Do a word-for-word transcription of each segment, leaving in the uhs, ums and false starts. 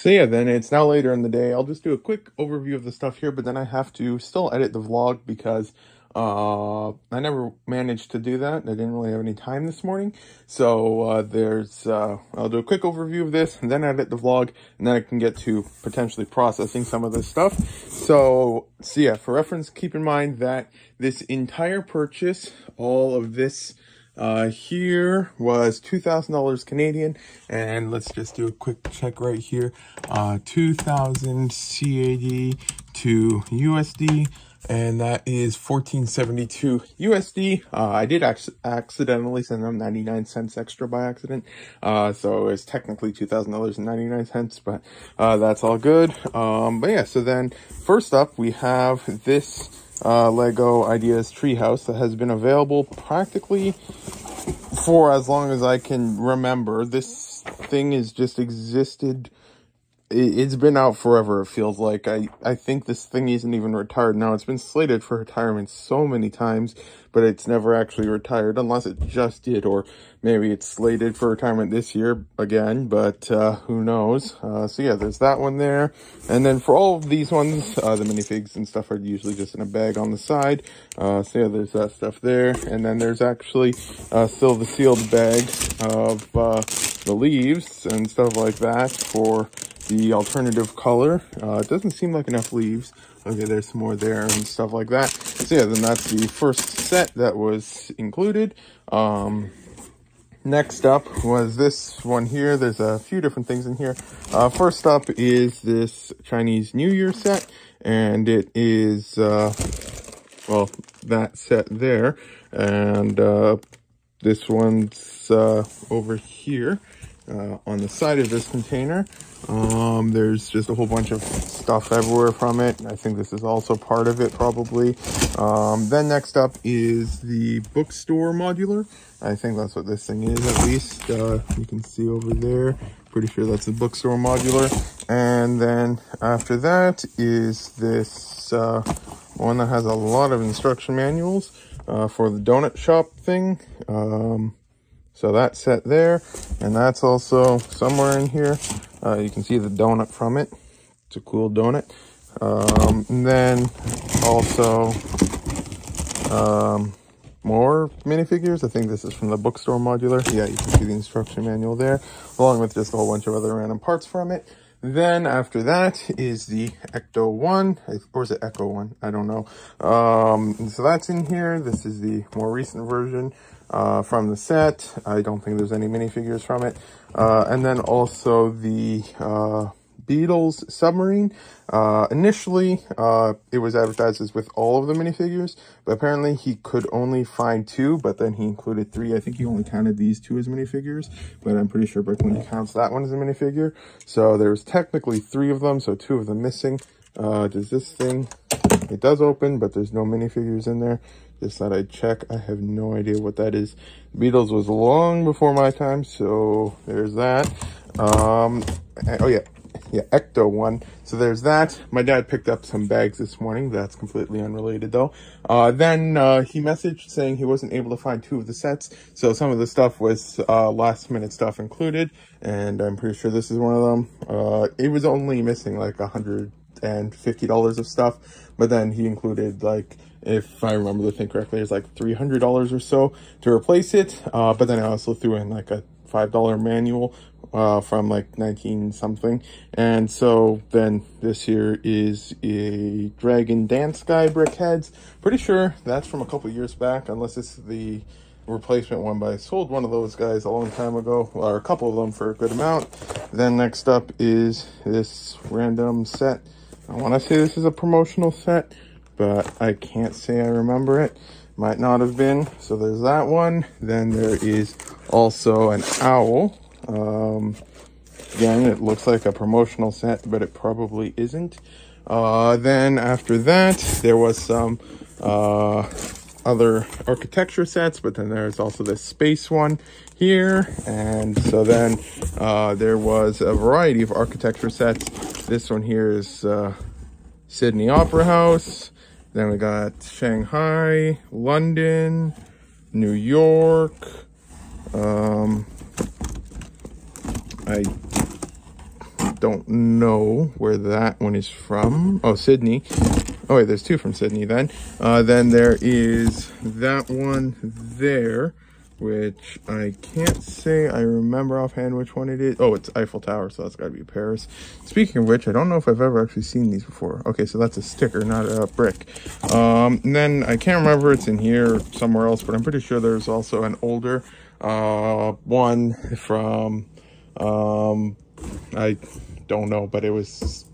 So yeah, then it's now later in the day. I'll just do a quick overview of the stuff here, but then I have to still edit the vlog because uh, I never managed to do that. I didn't really have any time this morning. So uh, there's, uh, I'll do a quick overview of this and then edit the vlog, and then I can get to potentially processing some of this stuff. So, so yeah, for reference, keep in mind that this entire purchase, all of this Uh, here was two thousand dollars Canadian, and let's just do a quick check right here. Uh, two thousand C A D to U S D, and that is fourteen seventy-two U S D. Uh, I did ac accidentally send them ninety-nine cents extra by accident. Uh, so it's technically two thousand dollars and ninety-nine cents, but, uh, that's all good. Um, but yeah, so then first up we have this Uh, Lego Ideas Treehouse that has been available practically for as long as I can remember. This thing has just existed. It's been out forever, it feels like. I, I think this thing isn't even retired now. It's been slated for retirement so many times, but it's never actually retired, unless it just did, or maybe it's slated for retirement this year again, but uh, who knows. Uh, so yeah, there's that one there. And then for all of these ones, uh, the minifigs and stuff are usually just in a bag on the side. Uh, so yeah, there's that stuff there. And then there's actually uh, still the sealed bags of uh, the leaves and stuff like that for the alternative color. Uh, it doesn't seem like enough leaves. Okay, there's some more there and stuff like that. So yeah, then that's the first set that was included. Um, next up was this one here. There's a few different things in here. Uh, first up is this Chinese New Year set, and it is, uh, well, that set there. And uh, this one's uh, over here. Uh, on the side of this container, um, there's just a whole bunch of stuff everywhere from it. I think this is also part of it, probably. Um, then next up is the bookstore modular. I think that's what this thing is, at least. Uh, you can see over there. Pretty sure that's the bookstore modular. And then after that is this uh, one that has a lot of instruction manuals uh, for the donut shop thing. Um, So that's set there, and that's also somewhere in here. Uh, you can see the donut from it. It's a cool donut. Um, and then also um, more minifigures. I think this is from the bookstore modular. Yeah, you can see the instruction manual there, along with just a whole bunch of other random parts from it. Then after that is the Ecto one, or is it Echo one? I don't know. Um, so that's in here. This is the more recent version uh, from the set. I don't think there's any minifigures from it. Uh, and then also the uh, Beatles submarine. Uh, initially, uh, it was advertised as with all of the minifigures, but apparently he could only find two, but then he included three. I think he only counted these two as minifigures, but I'm pretty sure BrickLink counts that one as a minifigure. So there's technically three of them, so two of them missing. Uh, does this thing, it does open, but there's no minifigures in there. Just thought I'd check. I have no idea what that is. Beatles was long before my time, so there's that. Um, oh yeah. Yeah, Ecto one. So there's that. My dad picked up some bags this morning. That's completely unrelated, though. Uh, then uh, he messaged saying he wasn't able to find two of the sets. So some of the stuff was uh, last-minute stuff included. And I'm pretty sure this is one of them. Uh, it was only missing like one hundred fifty dollars of stuff. But then he included, like, if I remember the thing correctly, it's like three hundred dollars or so to replace it. Uh, but then I also threw in like a five dollar manual uh from like nineteen something, and so then this here is a Dragon Dance Guy brick heads. Pretty sure that's from a couple years back, unless it's the replacement one, but I sold one of those guys a long time ago, or a couple of them for a good amount. Then next up is this random set. I want to say this is a promotional set, but I can't say I remember it. Might not have been. So there's that one. Then there is also an owl. Um, again, it looks like a promotional set, but it probably isn't. Uh, then after that, there was some, uh, other architecture sets, but then there's also this space one here. And so then, uh, there was a variety of architecture sets. This one here is, uh, Sydney Opera House. Then we got Shanghai, London, New York, um... I Don't know where that one is from. Oh, Sydney. Oh, wait, there's two from Sydney then. Uh, then there is that one there, which I can't say I remember offhand which one it is. Oh, it's Eiffel Tower, so that's got to be Paris. Speaking of which, I don't know if I've ever actually seen these before. Okay, so that's a sticker, not a brick. Um, and then I can't remember, it's in here or somewhere else, but I'm pretty sure there's also an older uh, one from... Um, I don't know, but it was...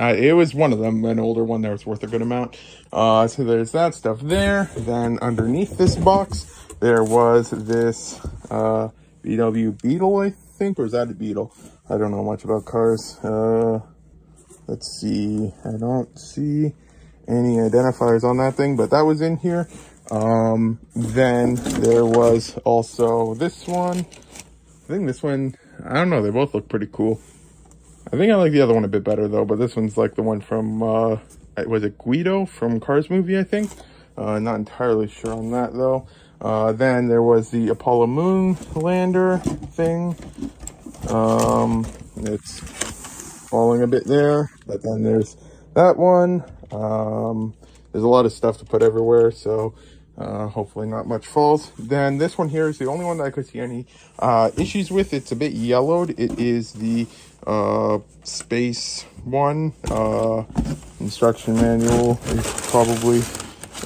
Uh, it was one of them, an older one that was worth a good amount. Uh, so there's that stuff there. Then underneath this box... There was this uh, V W Beetle, I think, or is that a Beetle? I don't know much about cars. Uh, let's see. I don't see any identifiers on that thing, but that was in here. Um, then there was also this one. I think this one, I don't know, they both look pretty cool. I think I like the other one a bit better, though, but this one's like the one from, uh, was it Guido from Cars Movie, I think? Uh, not entirely sure on that, though. Uh, then there was the Apollo moon lander thing. Um, it's falling a bit there, but then there's that one. Um, there's a lot of stuff to put everywhere, so uh, hopefully not much falls. Then this one here is the only one that I could see any uh, issues with. It's a bit yellowed. It is the uh, space one. Uh, instruction manual is probably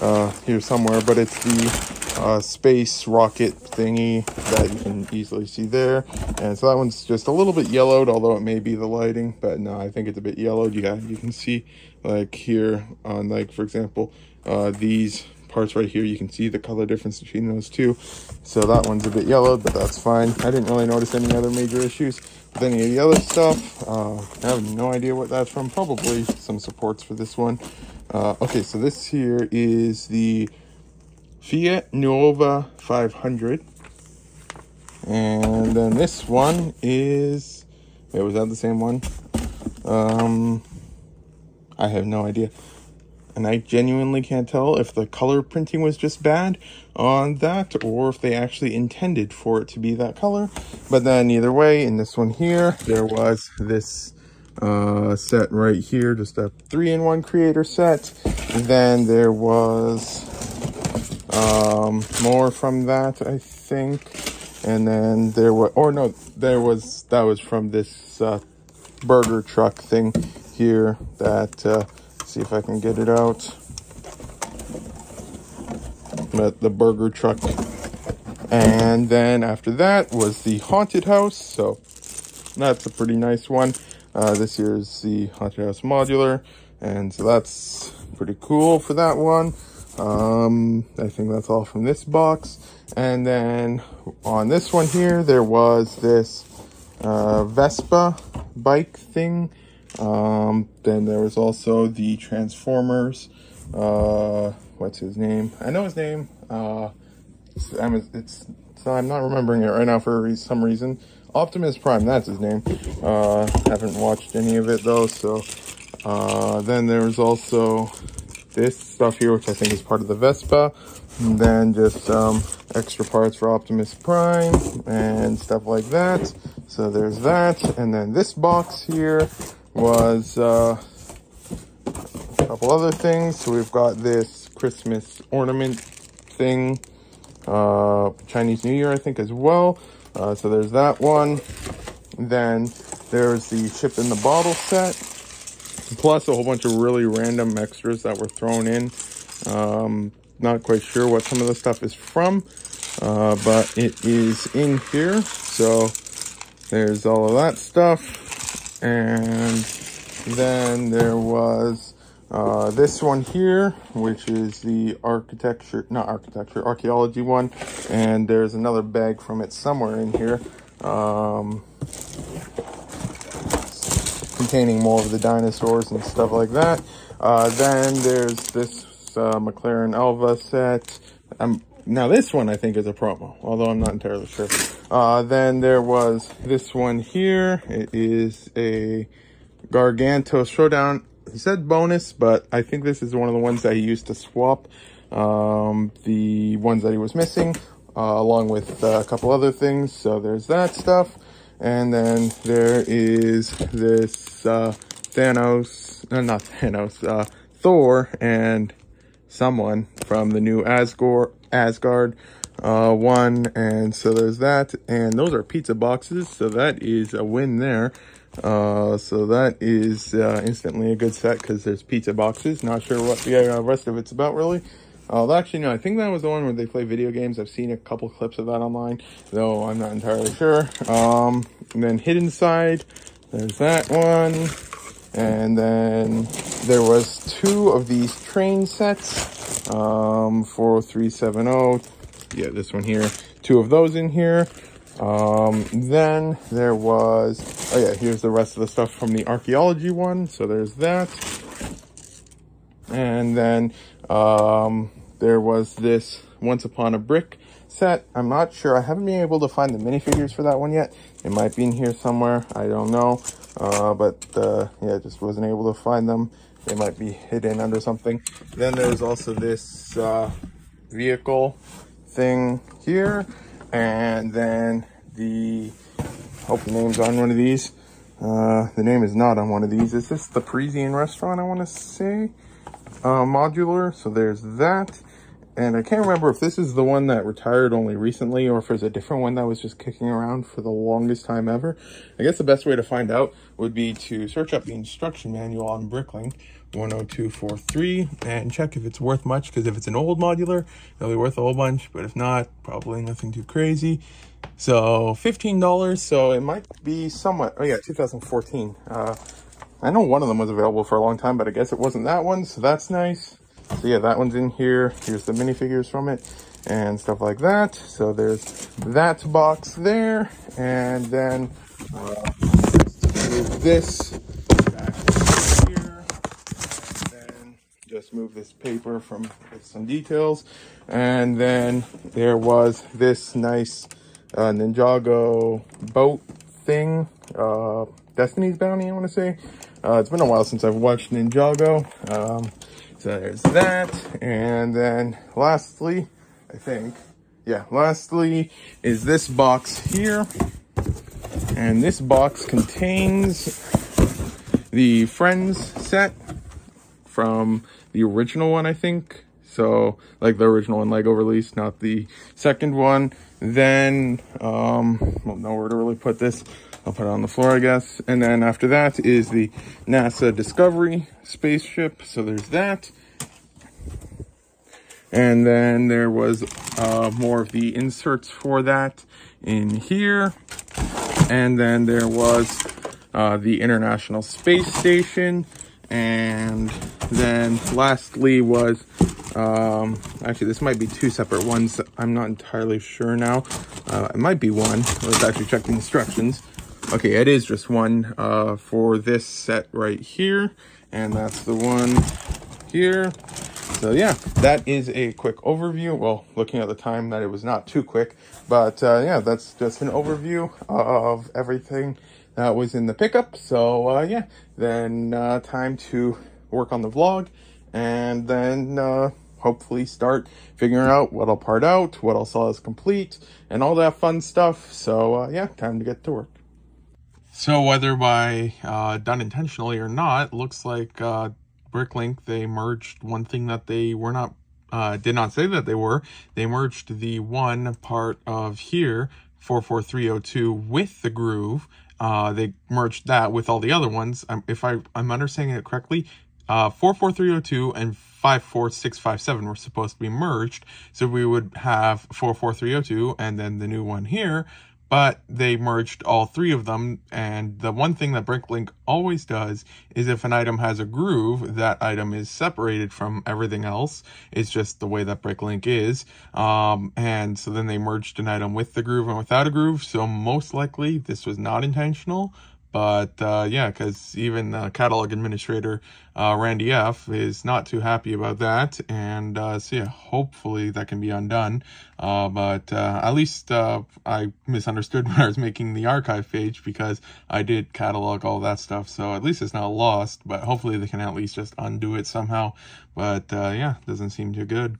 uh, here somewhere, but it's the... Uh, space rocket thingy that you can easily see there. And so that one's just a little bit yellowed, although it may be the lighting, but no, I think it's a bit yellowed. Yeah, you can see like here on like, for example, uh, these parts right here, you can see the color difference between those two. So that one's a bit yellowed, but that's fine. I didn't really notice any other major issues with any of the other stuff. Uh, I have no idea what that's from, probably some supports for this one. Uh, okay, so this here is the Fiat Nuova five hundred, and then this one is, wait, was that the same one? um I have no idea, and I genuinely can't tell if the color printing was just bad on that or if they actually intended for it to be that color. But then either way, in this one here there was this uh set right here, just a three in one creator set. And then there was um more from that, I think. And then there were, or no, there was, that was from this uh burger truck thing here that uh see if I can get it out, but the burger truck. And then after that was the haunted house, so that's a pretty nice one. Uh this here is the haunted house modular, and so that's pretty cool for that one. Um, I think that's all from this box. And then on this one here, there was this uh, Vespa bike thing. Um, then there was also the Transformers. Uh, what's his name? I know his name. Uh, it's, it's, it's, it's, I'm not remembering it right now for some reason. Optimus Prime, that's his name. Uh, haven't watched any of it though, so. Uh, then there was also... this stuff here, which I think is part of the Vespa, and then just um, extra parts for Optimus Prime and stuff like that. So there's that. And then this box here was uh, a couple other things. So we've got this Christmas ornament thing, uh, Chinese New Year, I think, as well. Uh, so there's that one. And then there's the chip in the bottle set. Plus a whole bunch of really random extras that were thrown in. Um, not quite sure what some of the stuff is from, uh, but it is in here. So there's all of that stuff. And then there was uh, this one here, which is the architecture, not architecture, archaeology one. And there's another bag from it somewhere in here. Um, containing more of the dinosaurs and stuff like that. Uh, then there's this uh, McLaren Elva set. Um, now this one I think is a promo, although I'm not entirely sure. Uh, then there was this one here. It is a Gargantos Showdown. He said bonus, but I think this is one of the ones that he used to swap um, the ones that he was missing, uh, along with uh, a couple other things. So there's that stuff. And then there is this uh, Thanos, uh, not Thanos, uh, Thor and someone from the new Asgore, Asgard uh, one. And so there's that. And those are pizza boxes. So that is a win there. Uh, so that is uh, instantly a good set because there's pizza boxes. Not sure what the uh, rest of it's about really. Uh, actually, no, I think that was the one where they play video games. I've seen a couple clips of that online, though I'm not entirely sure. Um, and then Hidden Side, there's that one. And then there was two of these train sets, um, four oh three seven oh. Yeah, this one here, two of those in here. Um, then there was, oh yeah, here's the rest of the stuff from the archaeology one. So there's that. And then um there was this Once Upon a Brick set. I'm not sure, I haven't been able to find the minifigures for that one yet. It might be in here somewhere, I don't know, uh but uh yeah, just wasn't able to find them. They might be hidden under something. Then there's also this uh vehicle thing here, and then the, hope the name's on one of these. Uh the name is not on one of these. Is this the Parisian restaurant, I want to say? Uh, modular, so there's that. And I can't remember if this is the one that retired only recently or if there's a different one that was just kicking around for the longest time ever. I guess the best way to find out would be to search up the instruction manual on BrickLink one oh two four three and check if it's worth much, because if it's an old modular, it'll be worth a whole bunch, but if not, probably nothing too crazy. So fifteen dollars, so it might be somewhat, oh yeah, two thousand fourteen. Uh, I know one of them was available for a long time, but I guess it wasn't that one, so that's nice. So yeah, that one's in here. Here's the minifigures from it and stuff like that. So there's that box there. And then uh, just move this back here. And then just move this paper from with some details. And then there was this nice uh, Ninjago boat thing. Uh, Destiny's Bounty, I want to say. Uh, it's been a while since I've watched Ninjago. Um, so there's that. And then lastly, I think, yeah, lastly is this box here. And this box contains the Friends set from the original one, I think. So like the original one Lego release, not the second one. Then, um, well, nowhere to really put this. I'll put it on the floor, I guess. And then after that is the NASA Discovery Spaceship. So there's that. And then there was uh, more of the inserts for that in here. And then there was uh, the International Space Station. And then lastly was, um, actually this might be two separate ones. I'm not entirely sure now. Uh, it might be one. Let's actually check the instructions. Okay, it is just one uh, for this set right here, and that's the one here. So yeah, that is a quick overview. Well, looking at the time, that it was not too quick, but uh, yeah, that's just an overview of everything that was in the pickup. So uh, yeah, then uh, time to work on the vlog, and then uh, hopefully start figuring out what I'll part out, what I'll sell as complete, and all that fun stuff. So uh, yeah, time to get to work. So whether by uh, done intentionally or not, looks like uh, BrickLink, they merged one thing that they were not, uh, did not say that they were. They merged the one part of here, four four three oh two, with the groove. Uh, they merged that with all the other ones. Um, if I, I'm understanding it correctly, uh, four four three oh two and five four six five seven were supposed to be merged. So we would have four four three oh two and then the new one here. But they merged all three of them, and the one thing that BrickLink always does is if an item has a groove, that item is separated from everything else. It's just the way that BrickLink is. Um, and so then they merged an item with the groove and without a groove, so most likely this was not intentional. But uh, yeah, because even the catalog administrator, uh, Randy F, is not too happy about that. And uh, so yeah, hopefully that can be undone. Uh, but uh, at least uh, I misunderstood when I was making the archive page, because I did catalog all that stuff. So at least it's not lost, but hopefully they can at least just undo it somehow. But uh, yeah, doesn't seem too good.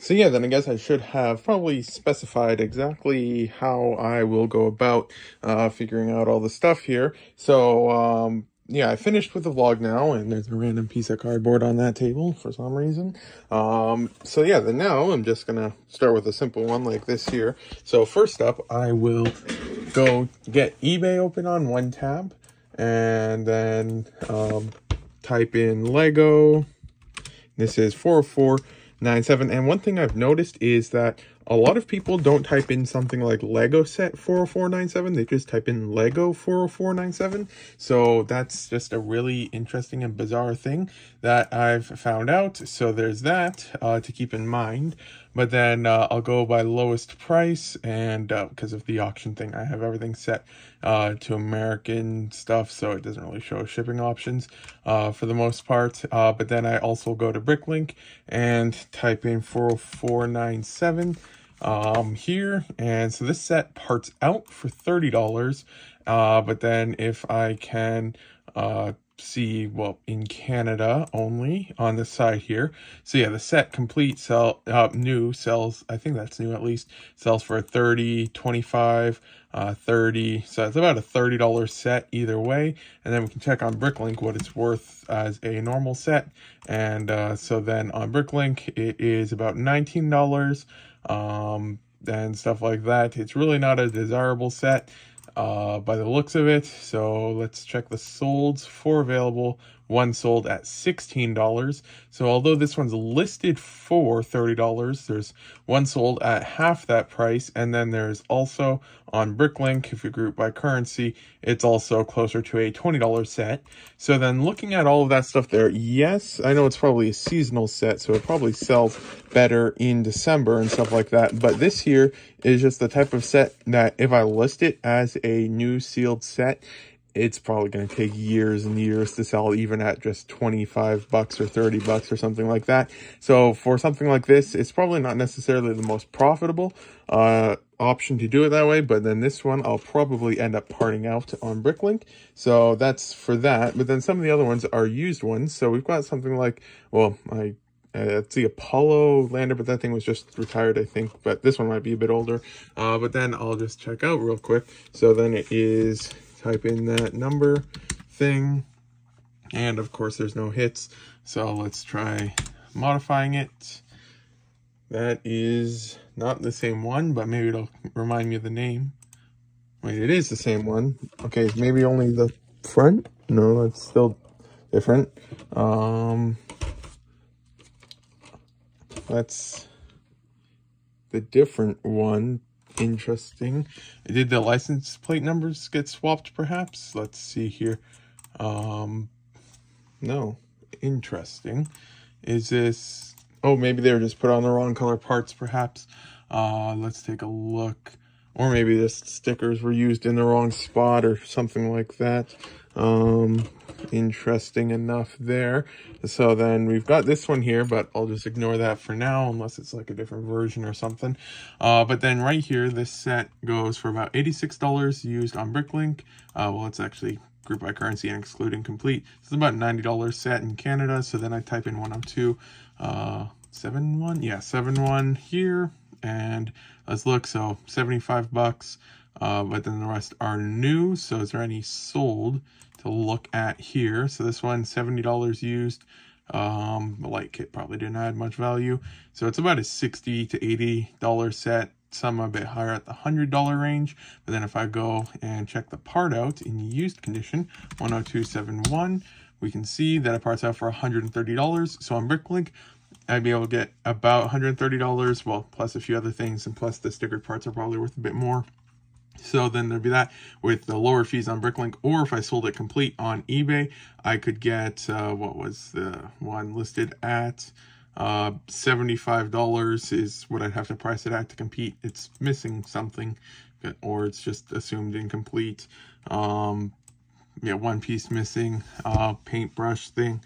So yeah, then I guess I should have probably specified exactly how I will go about uh, figuring out all the stuff here. So um, yeah, I finished with the vlog now, and there's a random piece of cardboard on that table for some reason. Um, so yeah, then now I'm just gonna start with a simple one like this here. So first up, I will go get eBay open on one tab, and then um, type in Lego. This is four oh four nine seven, and one thing I've noticed is that a lot of people don't type in something like Lego set four oh four nine seven, they just type in Lego four oh four nine seven. So that's just a really interesting and bizarre thing that I've found out. So there's that uh, to keep in mind. But then uh, I'll go by lowest price, and uh, because of the auction thing, I have everything set uh, to American stuff, so it doesn't really show shipping options uh, for the most part. Uh, but then I also go to BrickLink and type in four oh four nine seven um, here. And so this set parts out for thirty dollars. Uh, but then if I can uh, see, well, in Canada only on this side here. So yeah, the set complete sell uh, new sells, I think that's new at least, sells for thirty, twenty-five, thirty. So it's about a thirty dollar set either way. And then we can check on BrickLink what it's worth as a normal set. And uh, so then on BrickLink, it is about nineteen dollars um, and stuff like that. It's really not a desirable set Uh, by the looks of it. So let's check the solds. Four available, one sold at sixteen dollars. So although this one's listed for thirty dollars, there's one sold at half that price. And then there's also on BrickLink, if you group by currency, it's also closer to a twenty dollar set. So then looking at all of that stuff there, yes, I know it's probably a seasonal set, so it probably sells better in December and stuff like that. But this here is just the type of set that if I list it as a new sealed set, it's probably going to take years and years to sell, even at just twenty-five bucks or thirty bucks or something like that. So for something like this, it's probably not necessarily the most profitable uh, option to do it that way. But then this one, I'll probably end up parting out on BrickLink. So that's for that. But then some of the other ones are used ones. So we've got something like, well, I... Uh, it's the Apollo lander, but that thing was just retired, I think. But this one might be a bit older. Uh, but then I'll just check out real quick. So then it is, type in that number thing. And of course, there's no hits. So let's try modifying it. That is not the same one, but maybe it'll remind me of the name. Wait, it is the same one. Okay, maybe only the front? No, that's still different. Um... That's the different one. Interesting. Did the license plate numbers get swapped, perhaps? Let's see here. Um, no. Interesting. Is this... Oh, maybe they were just put on the wrong color parts, perhaps. Uh, let's take a look. Or maybe the stickers were used in the wrong spot or something like that. Um... Interesting enough there. So then we've got this one here, but I'll just ignore that for now unless it's like a different version or something. Uh, but then right here, this set goes for about eighty-six dollars used on BrickLink. Uh, well, it's actually group by currency and excluding complete. It's about ninety dollars set in Canada. So then I type in one oh two, uh, seven one, yeah, seven one here. And let's look, so seventy-five bucks. Uh, but then the rest are new. So is there any sold to look at here? So this one, seventy dollars used. Um, the light kit probably didn't add much value. So it's about a sixty to eighty dollar set. Some a bit higher at the one hundred dollar range. But then if I go and check the part out in used condition, one oh two seven one, we can see that it parts out for one hundred thirty dollars. So on BrickLink, I'd be able to get about one hundred thirty dollars, well, plus a few other things, and plus the stickered parts are probably worth a bit more. So then there'd be that with the lower fees on BrickLink, or if I sold it complete on eBay, I could get, uh, what was the one listed at? Uh, seventy-five dollars is what I'd have to price it at to compete. It's missing something, or it's just assumed incomplete. Um, yeah, one piece missing, uh, paintbrush thing.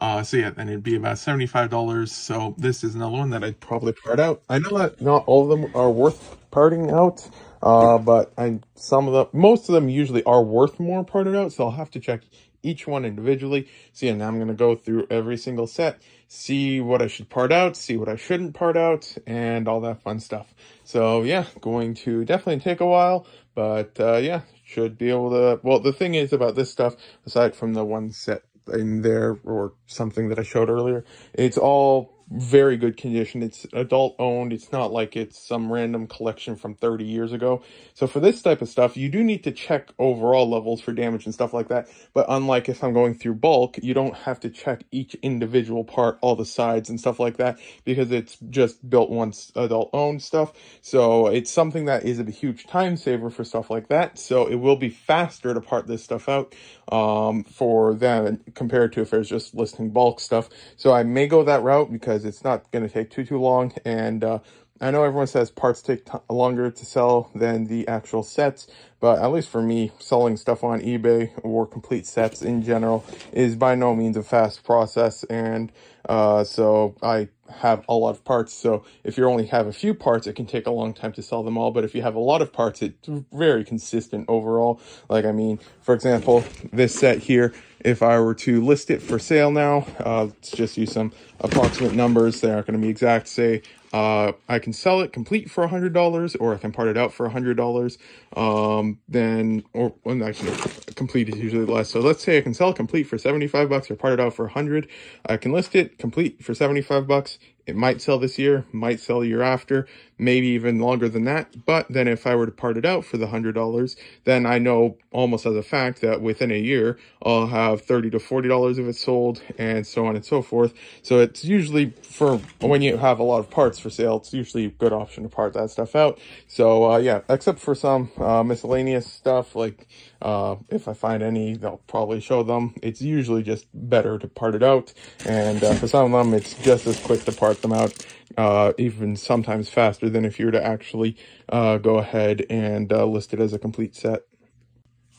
Uh, so yeah, then it'd be about seventy-five dollars. So this is another one that I'd probably part out. I know that not all of them are worth parting out. Uh, but I, some of the, most of them usually are worth more parted out, so I'll have to check each one individually. So yeah, now I'm going to go through every single set, see what I should part out, see what I shouldn't part out, and all that fun stuff. So yeah, going to definitely take a while, but uh, yeah, should be able to... Well, the thing is about this stuff, aside from the one set in there or something that I showed earlier, it's all very good condition. It's adult owned. It's not like it's some random collection from thirty years ago. So for this type of stuff, you do need to check overall levels for damage and stuff like that. But unlike if I'm going through bulk, you don't have to check each individual part, all the sides and stuff like that, because it's just built once, adult owned stuff. So it's something that is a huge time saver for stuff like that. So it will be faster to part this stuff out um, for them compared to if there's just listing bulk stuff. So I may go that route because it's not going to take too too long, and uh, I know everyone says parts take longer to sell than the actual sets, but at least for me, selling stuff on eBay or complete sets in general is by no means a fast process, and uh, so I have a lot of parts. So if you only have a few parts, it can take a long time to sell them all, but if you have a lot of parts, it's very consistent overall. Like, I mean, for example, this set here, if I were to list it for sale now, uh, let's just use some approximate numbers. They aren't going to be exact. Say uh, I can sell it complete for one hundred dollars, or I can part it out for one hundred dollars. Um, then, or well, actually, complete is usually less. So let's say I can sell it complete for seventy-five bucks, or part it out for one hundred. I can list it complete for seventy-five bucks. It might sell this year, might sell the year after, maybe even longer than that. But then if I were to part it out for the one hundred dollars, then I know almost as a fact that within a year, I'll have thirty to forty dollars if it's sold, and so on and so forth. So it's usually, for when you have a lot of parts for sale, it's usually a good option to part that stuff out. So uh, yeah, except for some uh, miscellaneous stuff, like uh, if I find any, they'll probably show them. It's usually just better to part it out. And uh, for some of them, it's just as quick to part them out, uh, even sometimes faster than if you were to actually uh, go ahead and uh, list it as a complete set.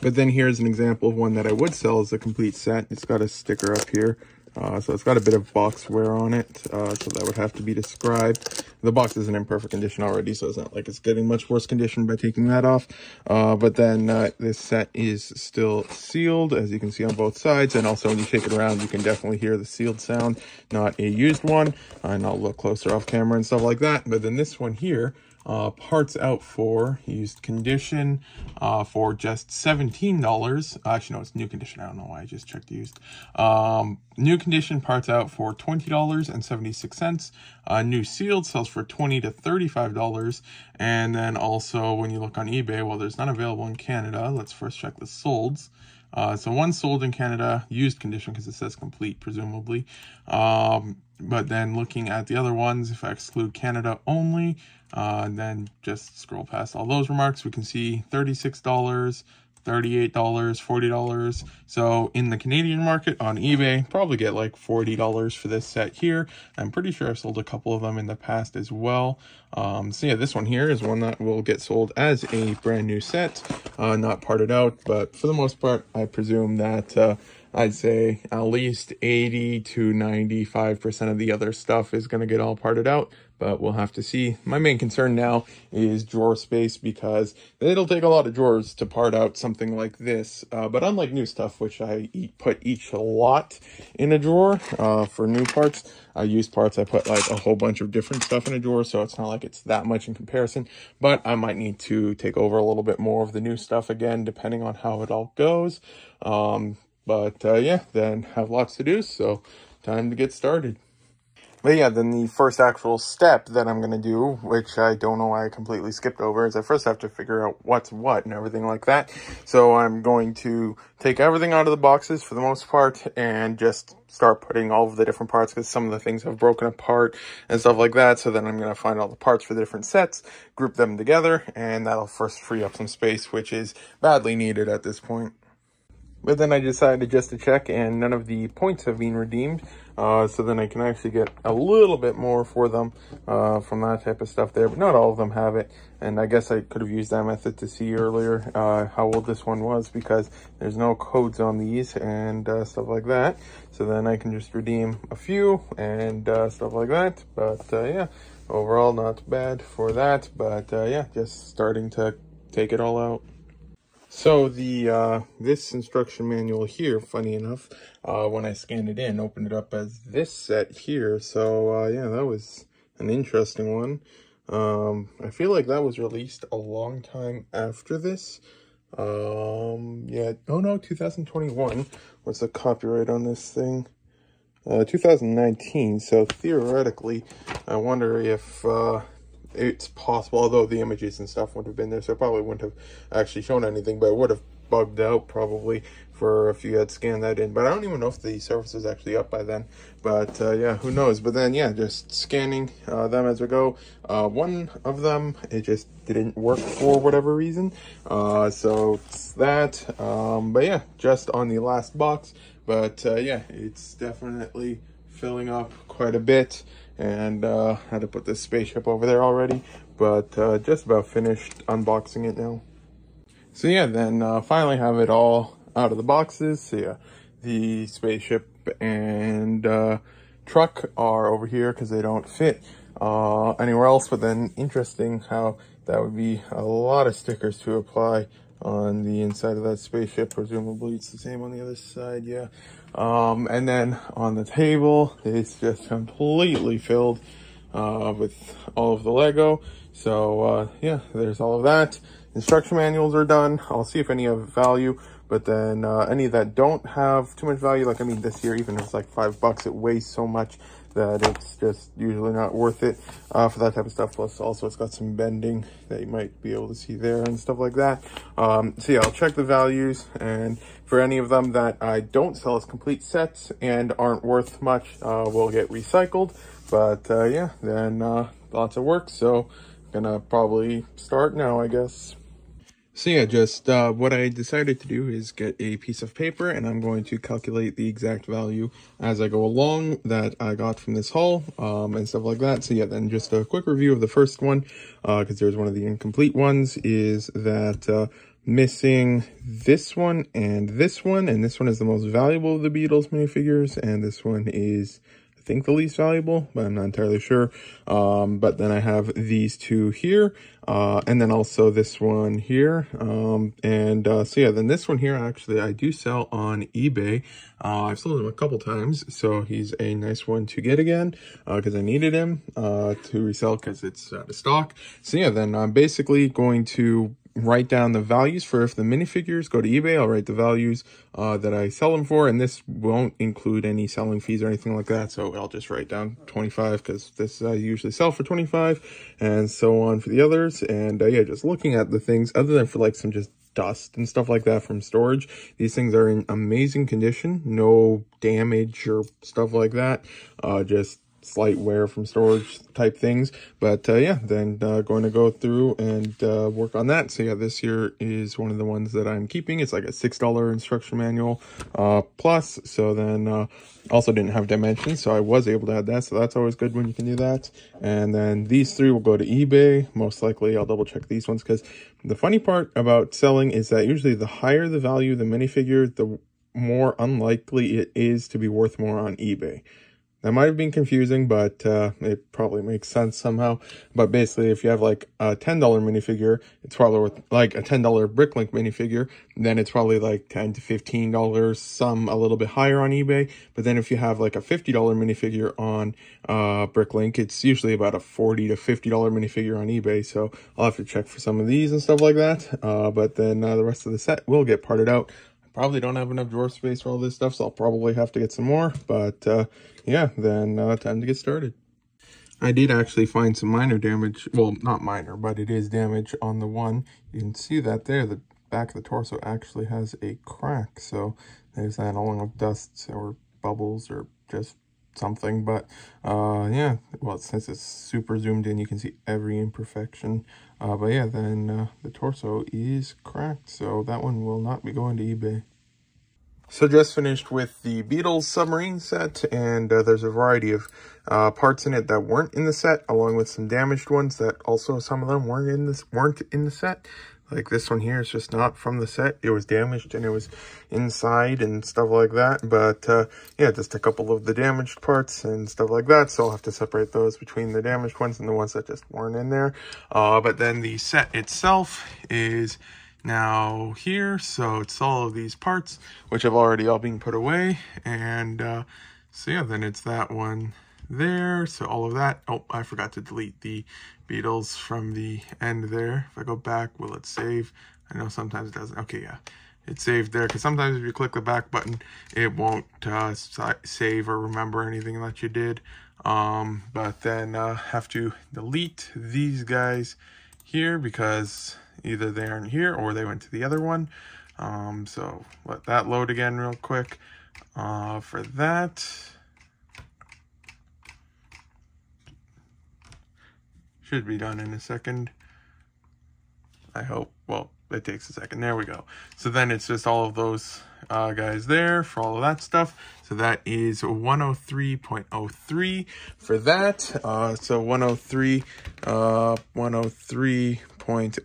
But then here's an example of one that I would sell as a complete set. It's got a sticker up here, uh, so it's got a bit of box wear on it, uh, so that would have to be described. The box is in imperfect condition already, so it's not like it's getting much worse condition by taking that off. Uh, but then uh, this set is still sealed, as you can see on both sides. And also when you shake it around, you can definitely hear the sealed sound, not a used one. And I'll look closer off camera and stuff like that. But then this one here, uh, parts out for used condition uh, for just seventeen dollars. Actually, no, it's new condition. I don't know why I just checked used. Um, new condition parts out for twenty dollars and seventy-six cents. Uh, new sealed sells for twenty to thirty-five dollars. And then also when you look on eBay, well, there's none available in Canada. Let's first check the solds. Uh, so one sold in Canada, used condition, because it says complete, presumably. Um, but then looking at the other ones, if I exclude Canada only, uh, and then just scroll past all those remarks, we can see thirty-six dollars, thirty-eight dollars, forty dollars. So in the Canadian market on eBay, probably get like forty dollars for this set here. I'm pretty sure I've sold a couple of them in the past as well. Um, so yeah, this one here is one that will get sold as a brand new set, uh, not parted out. But for the most part, I presume that uh, I'd say at least eighty to ninety-five percent of the other stuff is going to get all parted out, but we'll have to see. My main concern now is drawer space, because it'll take a lot of drawers to part out something like this. Uh, but unlike new stuff, which I eat, put each lot in a drawer uh, for new parts, I use parts, I put like a whole bunch of different stuff in a drawer, so it's not like it's that much in comparison. But I might need to take over a little bit more of the new stuff again, depending on how it all goes. Um, but uh, yeah, then have lots to do, so time to get started. But yeah, then the first actual step that I'm going to do, which I don't know why I completely skipped over, is I first have to figure out what's what and everything like that. So I'm going to take everything out of the boxes for the most part and just start putting all of the different parts, because some of the things have broken apart and stuff like that. So then I'm going to find all the parts for the different sets, group them together, and that'll first free up some space, which is badly needed at this point. But then I decided just to check, and none of the points have been redeemed. Uh, so then I can actually get a little bit more for them uh, from that type of stuff there. But not all of them have it. And I guess I could have used that method to see earlier uh, how old this one was, because there's no codes on these and uh, stuff like that. So then I can just redeem a few and uh, stuff like that. But uh, yeah, overall not bad for that. But uh, yeah, just starting to take it all out. So the uh, this instruction manual here, funny enough, uh, when I scanned it in, opened it up as this set here. So uh, yeah, that was an interesting one. Um, I feel like that was released a long time after this. Um, yeah, oh no, two thousand twenty-one was the copyright on this thing. Uh, two thousand nineteen, so theoretically, I wonder if... Uh, it's possible, although the images and stuff wouldn't have been there, so it probably wouldn't have actually shown anything, but it would have bugged out probably for if you had scanned that in. But I don't even know if the service was actually up by then, but uh, yeah, who knows. But then yeah, just scanning uh, them as we go. Uh, one of them, it just didn't work for whatever reason, uh, so it's that, um, but yeah, just on the last box. But uh, yeah, it's definitely filling up quite a bit. And uh had to put this spaceship over there already, but uh just about finished unboxing it now. So yeah, then uh finally have it all out of the boxes. So yeah, the spaceship and uh truck are over here because they don't fit uh anywhere else. But then interesting how that would be a lot of stickers to apply on the inside of that spaceship. Presumably it's the same on the other side. Yeah. Um and then on the table, it's just completely filled uh with all of the Lego. So uh yeah, there's all of that. Instruction manuals are done. I'll see if any have value, but then uh any that don't have too much value, like I mean this here, even if it's like five bucks, it weighs so much that it's just usually not worth it uh, for that type of stuff. Plus also it's got some bending that you might be able to see there and stuff like that. Um, so yeah, I'll check the values, and for any of them that I don't sell as complete sets and aren't worth much, uh, will get recycled. But uh, yeah, then uh, lots of work. So I'm gonna probably start now, I guess. So yeah, just uh, what I decided to do is get a piece of paper, and I'm going to calculate the exact value as I go along that I got from this haul um, and stuff like that. So yeah, then just a quick review of the first one, because uh, there's one of the incomplete ones, is that uh, missing this one and this one, and this one is the most valuable of the Beatles minifigures, and this one is... think the least valuable, but I'm not entirely sure. Um, but then I have these two here, uh, and then also this one here. Um, and uh, so yeah, then this one here, actually, I do sell on eBay. Uh, I've sold him a couple times, so he's a nice one to get again, because uh, I needed him uh, to resell because it's out of stock. So yeah, then I'm basically going to write down the values for if the minifigures go to eBay. I'll write the values uh, that I sell them for, and this won't include any selling fees or anything like that, so I'll just write down twenty-five, because this I usually sell for twenty-five, and so on for the others. And uh, yeah, just looking at the things, other than for like some just dust and stuff like that from storage, these things are in amazing condition, no damage or stuff like that, uh, just slight wear from storage type things. But uh, yeah, then uh, going to go through and uh, work on that. So yeah, this here is one of the ones that I'm keeping. It's like a six dollar instruction manual uh, plus. So then uh, also didn't have dimensions, so I was able to add that, so that's always good when you can do that. And then these three will go to eBay most likely. I'll double check these ones, because the funny part about selling is that usually the higher the value of the minifigure, the more unlikely it is to be worth more on eBay. That might have been confusing, but uh, it probably makes sense somehow. But basically, if you have like a ten dollar minifigure, it's probably worth like a ten dollar BrickLink minifigure, then it's probably like ten to fifteen dollars, some a little bit higher on eBay. But then if you have like a fifty dollar minifigure on uh, BrickLink, it's usually about a forty to fifty dollar minifigure on eBay. So I'll have to check for some of these and stuff like that. Uh, but then uh, the rest of the set will get parted out. Probably don't have enough drawer space for all this stuff, so I'll probably have to get some more. But uh, yeah, then uh, time to get started. I did actually find some minor damage. Well, not minor, but it is damage on the one. You can see that there. The back of the torso actually has a crack. So there's that, along with dust or bubbles or just something. But uh, yeah, well, since it's super zoomed in, you can see every imperfection. Uh, but yeah, then uh, the torso is cracked, so that one will not be going to eBay. So just finished with the Beatles submarine set, and uh, there's a variety of uh, parts in it that weren't in the set, along with some damaged ones that also some of them weren't in this weren't in the set. Like this one here is just not from the set. It was damaged and it was inside and stuff like that. But uh, yeah, just a couple of the damaged parts and stuff like that. So I'll have to separate those between the damaged ones and the ones that just weren't in there. Uh, but then the set itself is now here. So it's all of these parts, which have already all been put away. And uh, so yeah, then it's that one there. So all of that. Oh, I forgot to delete the Beatles from the end there. If I go back, will it save? I know sometimes it doesn't. Okay, yeah. It's saved there, because sometimes if you click the back button, it won't uh, save or remember anything that you did. Um, but then uh, have to delete these guys here, because either they aren't here or they went to the other one. Um, so let that load again real quick uh, for that. Should be done in a second, I hope. Well, that takes a second. There we go. So then it's just all of those uh, guys there for all of that stuff. So that is one oh three point oh three for that. Uh, so one oh three point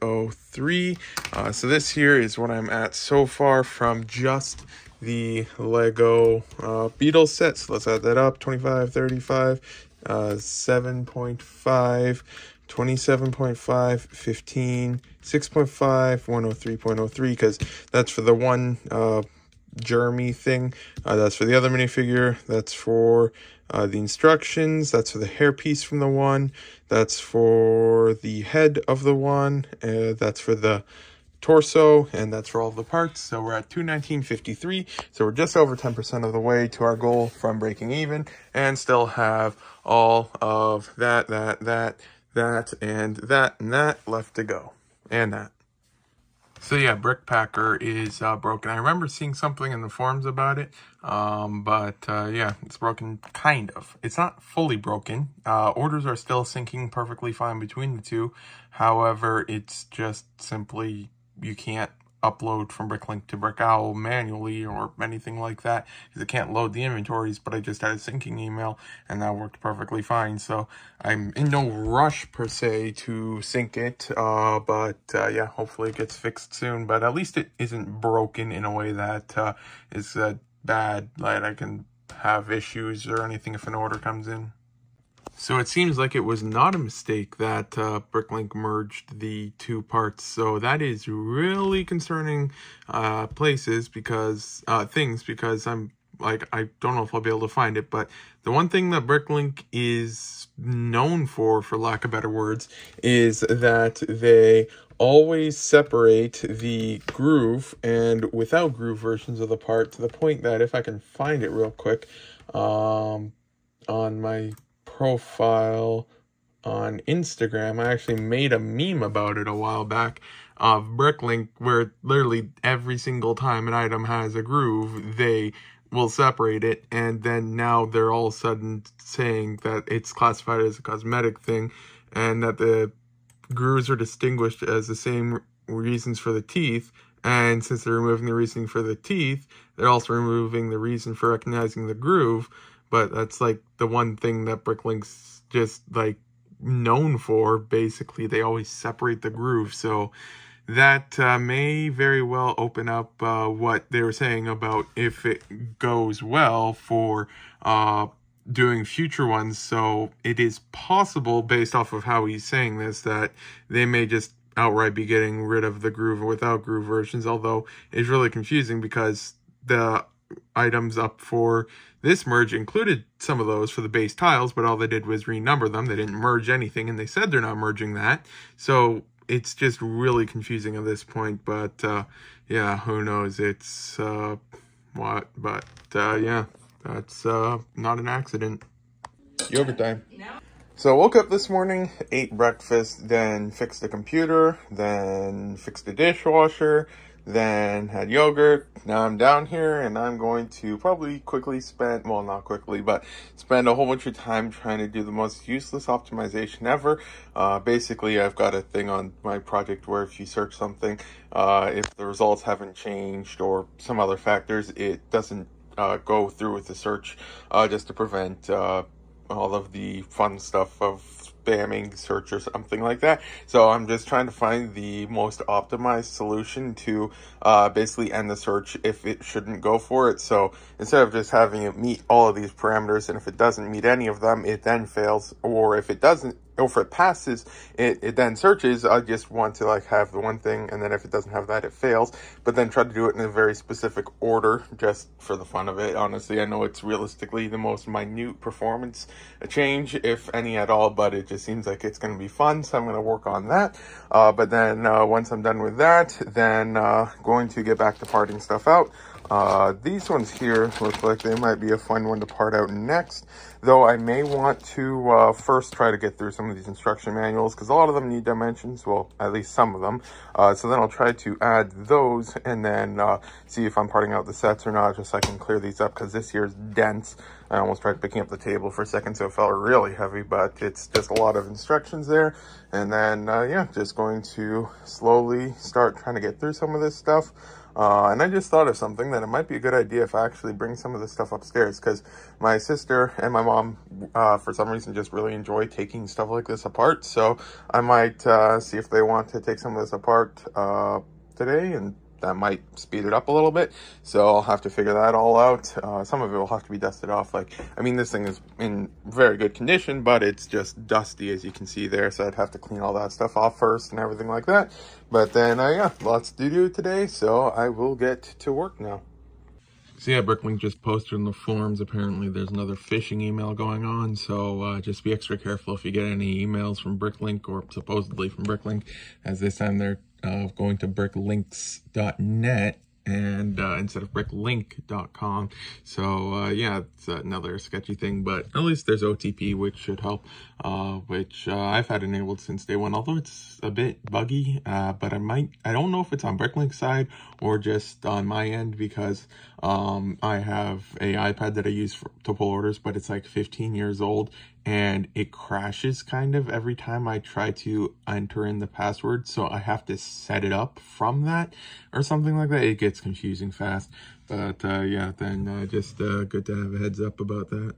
oh three. Uh, so this here is what I'm at so far from just the Lego uh, Beetle set. So let's add that up. twenty-five, thirty-five, uh, seven point five. twenty-seven point five, fifteen, six point five, one oh three point oh three, because that's for the one uh, Jeremy thing. Uh, that's for the other minifigure. That's for uh, the instructions. That's for the hairpiece from the one. That's for the head of the one. Uh, that's for the torso, and that's for all the parts. So we're at two nineteen fifty-three, so we're just over ten percent of the way to our goal from breaking even, and still have all of that, that, that, that and that and that left to go, and that. So yeah, Brick Packer is uh, broken. I remember seeing something in the forums about it, um, but uh, yeah, it's broken, kind of. It's not fully broken. Uh, orders are still syncing perfectly fine between the two. However, it's just simply you can't upload from BrickLink to BrickOwl manually or anything like that, because it can't load the inventories. But I just had a syncing email and that worked perfectly fine, so I'm in no rush per se to sync it, uh but uh, yeah, hopefully it gets fixed soon. But at least it isn't broken in a way that uh is uh, bad, like I can have issues or anything if an order comes in. So it seems like it was not a mistake that uh, BrickLink merged the two parts. So that is really concerning uh, places because uh, things because I'm like, I don't know if I'll be able to find it, but the one thing that BrickLink is known for, for lack of better words, is that they always separate the groove and without groove versions of the part, to the point that if I can find it real quick um, on my profile on Instagram, I actually made a meme about it a while back of BrickLink, where literally every single time an item has a groove, they will separate it, and then now they're all of a sudden saying that it's classified as a cosmetic thing, and that the grooves are distinguished as the same reasons for the teeth. And since they're removing the reason for the teeth, they're also removing the reason for recognizing the groove. But that's like the one thing that BrickLink's just like known for. Basically, they always separate the groove. So that uh, may very well open up uh, what they were saying about if it goes well for uh, doing future ones. So it is possible, based off of how he's saying this, that they may just outright be getting rid of the groove or without groove versions. Although it's really confusing, because the items up for this merge included some of those for the base tiles, but all they did was renumber them. They didn't merge anything, and they said they're not merging that. So it's just really confusing at this point. But uh, yeah, who knows? It's uh, what? But uh, yeah, that's uh, not an accident. Yogurt time. No. So I woke up this morning, ate breakfast, then fixed the computer, then fixed the dishwasher, then had yogurt. Now I'm down here, and I'm going to probably quickly spend, well, not quickly, but spend a whole bunch of time trying to do the most useless optimization ever. Uh, basically, I've got a thing on my project where if you search something, uh, if the results haven't changed or some other factors, it doesn't uh, go through with the search, uh, just to prevent uh, all of the fun stuff of spamming search or something like that. So I'm just trying to find the most optimized solution to uh, basically end the search if it shouldn't go for it. So instead of just having it meet all of these parameters, and if it doesn't meet any of them, it then fails, or if it doesn't or if it passes, it, it then searches. I just want to like have the one thing, and then if it doesn't have that, it fails. But then try to do it in a very specific order just for the fun of it. Honestly, I know it's realistically the most minute performance change, if any at all, but it just seems like it's going to be fun, so I'm going to work on that. Uh, but then uh, once I'm done with that, then uh, going to get back to parting stuff out. Uh, these ones here look like they might be a fun one to part out next, though I may want to uh, first try to get through some of these instruction manuals, because a lot of them need dimensions, well, at least some of them. Uh, so then I'll try to add those and then uh, see if I'm parting out the sets or not, just so I can clear these up, because this year's dense. I almost tried picking up the table for a second, so it felt really heavy, but it's just a lot of instructions there. And then, uh, yeah, just going to slowly start trying to get through some of this stuff. Uh, and I just thought of something that it might be a good idea if I actually bring some of this stuff upstairs, because my sister and my mom, uh, for some reason, just really enjoy taking stuff like this apart. So I might uh, see if they want to take some of this apart uh, today, and that might speed it up a little bit. So I'll have to figure that all out. Uh, some of it will have to be dusted off. Like, I mean, this thing is in very good condition, but it's just dusty, as you can see there. So I'd have to clean all that stuff off first and everything like that. But then, uh, yeah, lots to do today. So I will get to work now. So yeah, BrickLink just posted in the forums, apparently there's another phishing email going on, so uh, just be extra careful if you get any emails from BrickLink, or supposedly from BrickLink, as this time they're uh, going to bricklinks dot net and uh, instead of bricklink dot com. So uh, yeah, it's another sketchy thing, but at least there's O T P, which should help, uh, which uh, I've had enabled since day one, although it's a bit buggy, uh, but I might, I don't know if it's on BrickLink's side or just on my end, because um, I have a iPad that I use for, to pull orders, but it's like fifteen years old. And it crashes kind of every time I try to enter in the password, so I have to set it up from that or something like that. It gets confusing fast, but uh, yeah, then uh, just uh, good to have a heads up about that.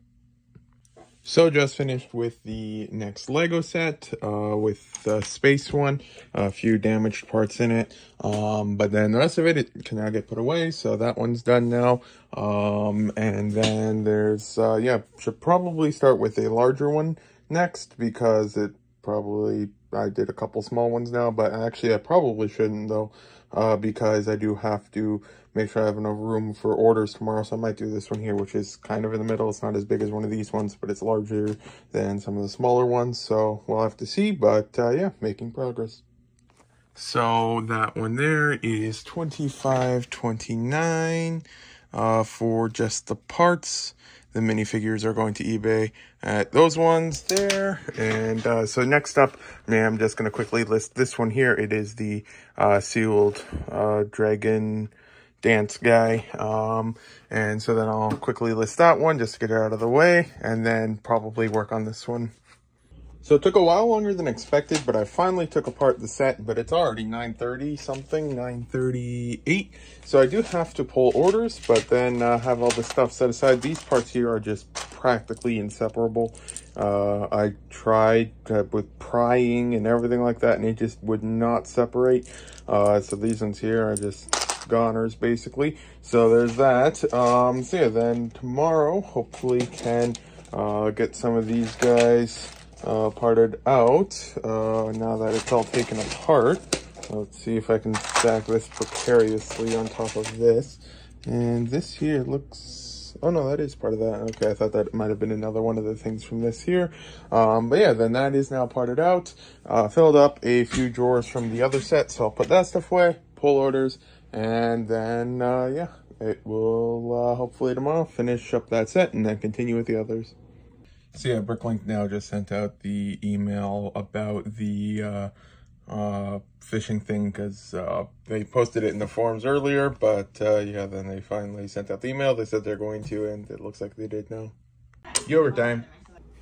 So just finished with the next Lego set, uh, with the space one, a few damaged parts in it, um, but then the rest of it, it can now get put away, so that one's done now. Um, and then there's, uh, yeah, should probably start with a larger one next, because it probably, I did a couple small ones now, but actually I probably shouldn't though, uh, because I do have to make sure I have enough room for orders tomorrow, so I might do this one here, which is kind of in the middle. It's not as big as one of these ones, but it's larger than some of the smaller ones, so we'll have to see, but uh, yeah, making progress. So that one there is twenty-five twenty-nine uh, for just the parts. The minifigures are going to eBay at those ones there. And uh, so next up, man, I'm just going to quickly list this one here. It is the uh, sealed uh, dragon dance guy, um and so then I'll quickly list that one just to get it out of the way, and then probably work on this one. So it took a while longer than expected, but I finally took apart the set, but it's already nine thirty something, nine thirty-eight, so I do have to pull orders, but then uh, have all the stuff set aside. These parts here are just practically inseparable. Uh, I tried uh, with prying and everything like that, and it just would not separate. Uh, so these ones here are just goners basically, so there's that. Um so yeah, then tomorrow hopefully can uh get some of these guys uh parted out, uh now that it's all taken apart. Let's see if I can stack this precariously on top of this, and this here looks, oh no, that is part of that. Okay, I thought that might have been another one of the things from this here. Um but yeah, then that is now parted out. Uh filled up a few drawers from the other set, so I'll put that stuff away, pull orders, and then, uh, yeah, it will uh, hopefully tomorrow finish up that set and then continue with the others. So yeah, BrickLink now just sent out the email about the uh, uh, phishing thing, because uh, they posted it in the forums earlier, but uh, yeah, then they finally sent out the email. They said they're going to, and it looks like they did now. Your time.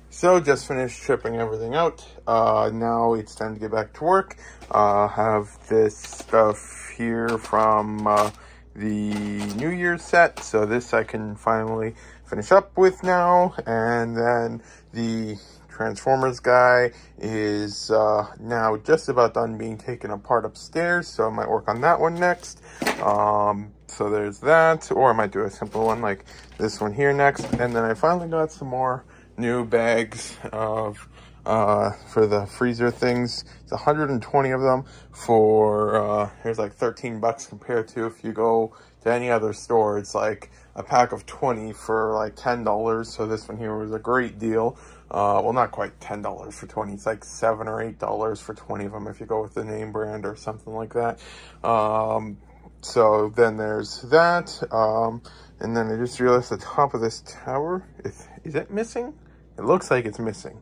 So just finished shipping everything out. Uh, now it's time to get back to work. Uh, have this stuff here from uh, the New Year's set. So this I can finally finish up with now. And then the Transformers guy is uh, now just about done being taken apart upstairs. So I might work on that one next. Um, so there's that. Or I might do a simple one like this one here next. And then I finally got some more new bags of uh, for the freezer things. It's one hundred twenty of them for, uh, here's like thirteen bucks compared to if you go to any other store, it's like a pack of twenty for like ten dollars. So this one here was a great deal. Uh, well, not quite ten dollars for twenty. It's like seven or eight dollars for twenty of them if you go with the name brand or something like that. Um, so then there's that. Um, and then I just realized the top of this tower, is, is it missing? It looks like it's missing,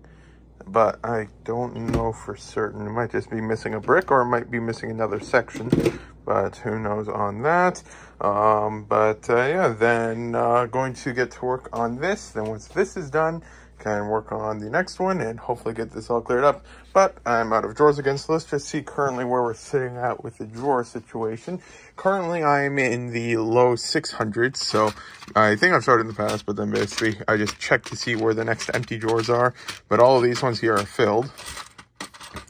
but I don't know for certain. It might just be missing a brick, or it might be missing another section, but who knows on that. Um, but uh, yeah, then uh, going to get to work on this. Then once this is done, can work on the next one and hopefully get this all cleared up. But I'm out of drawers again, so let's just see currently where we're sitting at with the drawer situation. Currently, I'm in the low six hundreds, so I think I've started in the past, but then basically I just check to see where the next empty drawers are. But all of these ones here are filled.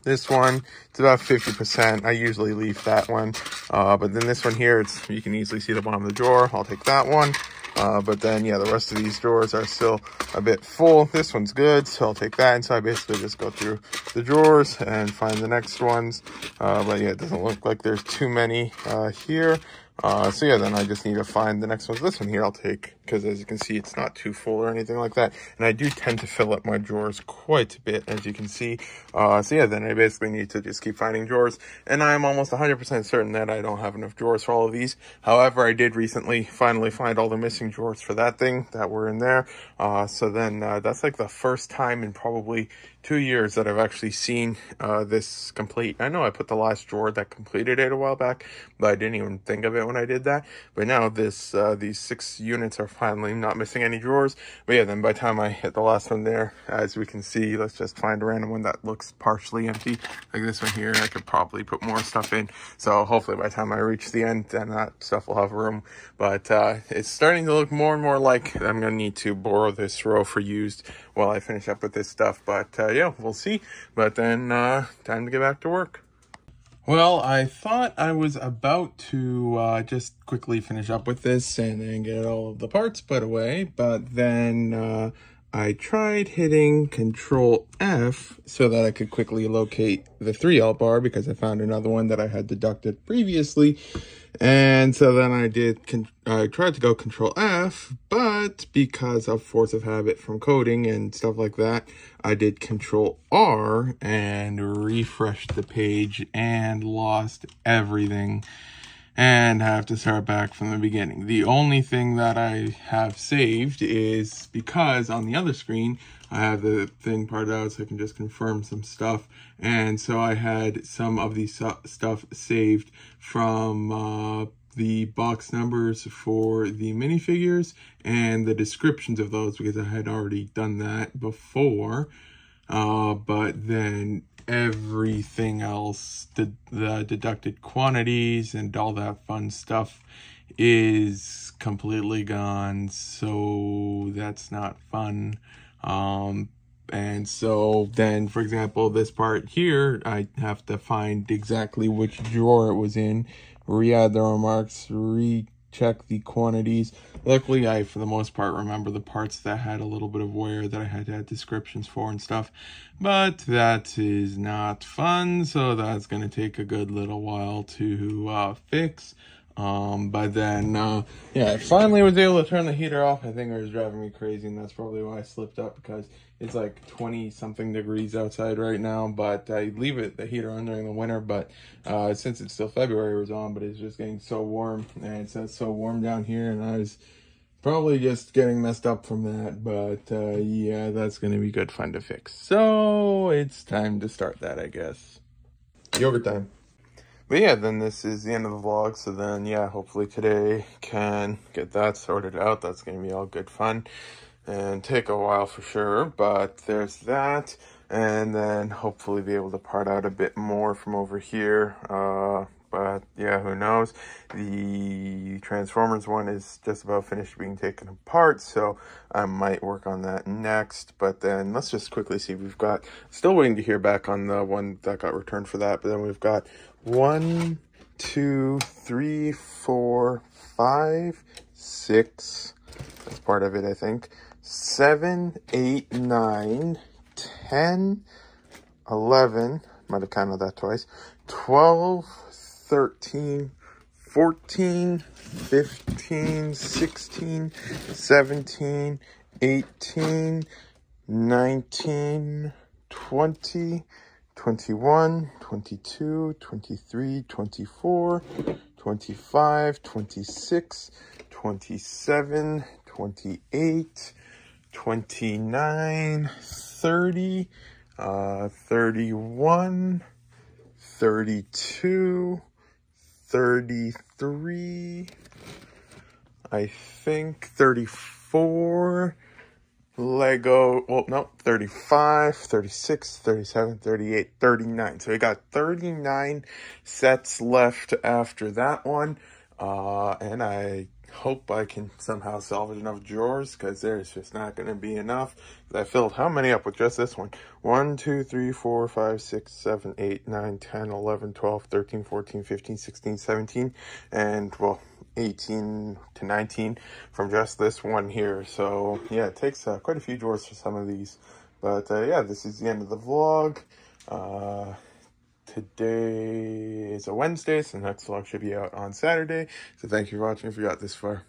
This one, it's about fifty percent. I usually leave that one. Uh, but then this one here, it's, you can easily see the bottom of the drawer. I'll take that one. Uh, but then, yeah, the rest of these drawers are still a bit full. This one's good, so I'll take that. And so I basically just go through the drawers and find the next ones. Uh, but, yeah, it doesn't look like there's too many uh, here. Uh, so, yeah, then I just need to find the next ones. This one here I'll take because, as you can see, it's not too full or anything like that. And I do tend to fill up my drawers quite a bit, as you can see. Uh, so, yeah, then I basically need to just keep finding drawers. And I'm almost one hundred percent certain that I don't have enough drawers for all of these. However, I did recently finally find all the missing drawers for that thing that were in there. Uh, so then uh, that's like the first time in probably two years that I've actually seen uh, this complete. I know I put the last drawer that completed it a while back, but I didn't even think of it when I did that. But now this uh, these six units are finally not missing any drawers. But yeah, then by the time I hit the last one there, as we can see, let's just find a random one that looks partially empty. Like this one here, I could probably put more stuff in. So hopefully by the time I reach the end, then that stuff will have room. But uh, it's starting to look more and more like I'm going to need to borrow this row for used while I finish up with this stuff. But uh, yeah, we'll see. But then uh, time to get back to work. Well, I thought I was about to uh, just quickly finish up with this and then get all of the parts put away, but then uh, I tried hitting Control F so that I could quickly locate the three L bar because I found another one that I had deducted previously. And so then I did, I tried to go Control F, but because of force of habit from coding and stuff like that, I did Control R and refreshed the page and lost everything. And I have to start back from the beginning. The only thing that I have saved is because on the other screen, I have the thing parted out so I can just confirm some stuff. And so I had some of the stuff saved from uh, the box numbers for the minifigures and the descriptions of those because I had already done that before. Uh, but then everything else, the, the deducted quantities and all that fun stuff is completely gone. So that's not fun. Um, and so then, for example, this part here, I have to find exactly which drawer it was in, re-add the remarks, recheck the quantities. Luckily, I, for the most part, remember the parts that had a little bit of wear that I had to add descriptions for and stuff, but that is not fun. So that's going to take a good little while to, uh, fix. Um, but then, uh, yeah, I finally was able to turn the heater off. I think it was driving me crazy, and that's probably why I slipped up, because it's like twenty something degrees outside right now, but I leave it, the heater on during the winter, but, uh, since it's still February, it was on, but it's just getting so warm, and it's so warm down here, and I was probably just getting messed up from that, but, uh, yeah, that's gonna be good fun to fix. So, it's time to start that, I guess. Yogurt time. But yeah, then this is the end of the vlog, so then, yeah, hopefully today can get that sorted out. That's going to be all good fun and take a while for sure, but there's that. And then hopefully be able to part out a bit more from over here. Uh, but yeah, who knows? The Transformers one is just about finished being taken apart, so I might work on that next. But then let's just quickly see. We've got, still waiting to hear back on the one that got returned for that, but then we've got one, two, three, four, five, six, that's part of it, I think, seven, eight, nine, ten, eleven, might have counted that twice, twelve, thirteen, fourteen, fifteen, sixteen, seventeen, eighteen, nineteen, twenty, twenty-one, twenty-two, twenty-three, twenty-four, twenty-five, twenty-six, twenty-seven, twenty-eight, twenty-nine, thirty, uh, thirty-one, thirty-two, thirty-three, I think thirty-four, Lego, well, no, thirty-five, thirty-six, thirty-seven, thirty-eight, thirty-nine. So we got thirty-nine sets left after that one. Uh, and I hope I can somehow salvage enough drawers, because there's just not going to be enough. I filled how many up with just this one? one, two, three, four, five, six, seven, eight, nine, ten, eleven, twelve, thirteen, fourteen, fifteen, sixteen, seventeen, and, well, eighteen to nineteen from just this one here. So yeah, it takes uh, quite a few drawers for some of these, but uh, yeah, this is the end of the vlog. uh Today is a Wednesday, so the next vlog should be out on Saturday. So thank you for watching if you got this far.